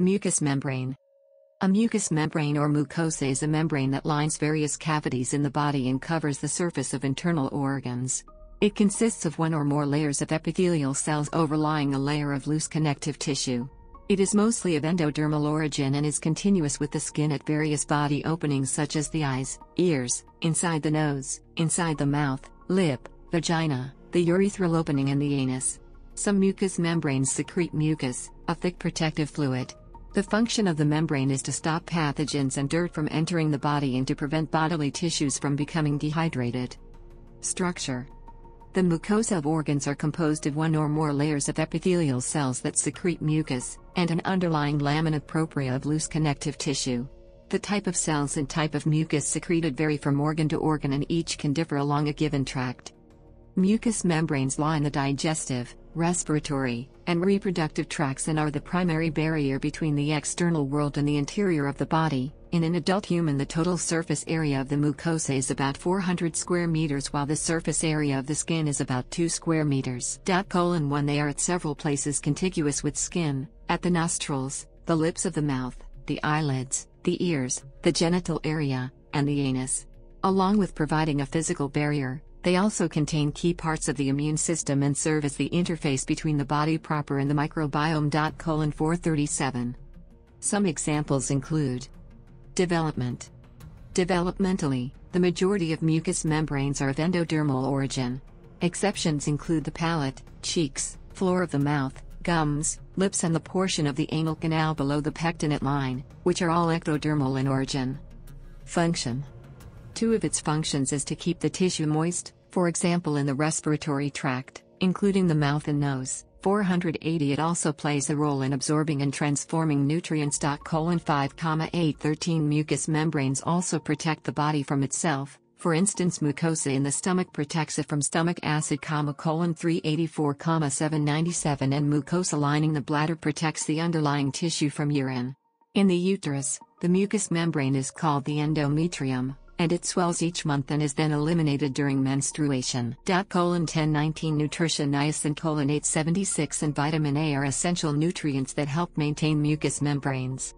Mucous membrane. A mucous membrane or mucosa is a membrane that lines various cavities in the body and covers the surface of internal organs. It consists of one or more layers of epithelial cells overlying a layer of loose connective tissue. It is mostly of endodermal origin and is continuous with the skin at various body openings such as the eyes, ears, inside the nose, inside the mouth, lip, vagina, the urethral opening and the anus. Some mucous membranes secrete mucus, a thick protective fluid. The function of the membrane is to stop pathogens and dirt from entering the body and to prevent bodily tissues from becoming dehydrated. Structure. The mucosa of organs are composed of one or more layers of epithelial cells that secrete mucus, and an underlying lamina propria of loose connective tissue. The type of cells and type of mucus secreted vary from organ to organ and each can differ along a given tract. Mucous membranes line the digestive, respiratory, and reproductive tracts and are the primary barrier between the external world and the interior of the body. In an adult human, the total surface area of the mucosa is about 400 square meters, while the surface area of the skin is about 2 square meters. When they are at several places contiguous with skin, at the nostrils, the lips of the mouth, the eyelids, the ears, the genital area, and the anus. Along with providing a physical barrier, they also contain key parts of the immune system and serve as the interface between the body proper and the microbiome. 437. Some examples include development. Developmentally, the majority of mucous membranes are of endodermal origin. Exceptions include the palate, cheeks, floor of the mouth, gums, lips and the portion of the anal canal below the pectinate line, which are all ectodermal in origin. Function. Two of its functions is to keep the tissue moist, for example in the respiratory tract, including the mouth and nose. 480. It also plays a role in absorbing and transforming nutrients. 5,813 Mucous membranes also protect the body from itself, for instance mucosa in the stomach protects it from stomach acid. 384,797 and mucosa lining the bladder protects the underlying tissue from urine. In the uterus, the mucous membrane is called the endometrium, and it swells each month and is then eliminated during menstruation. 1019 Nutrition. Niacin, 876 and vitamin A are essential nutrients that help maintain mucous membranes.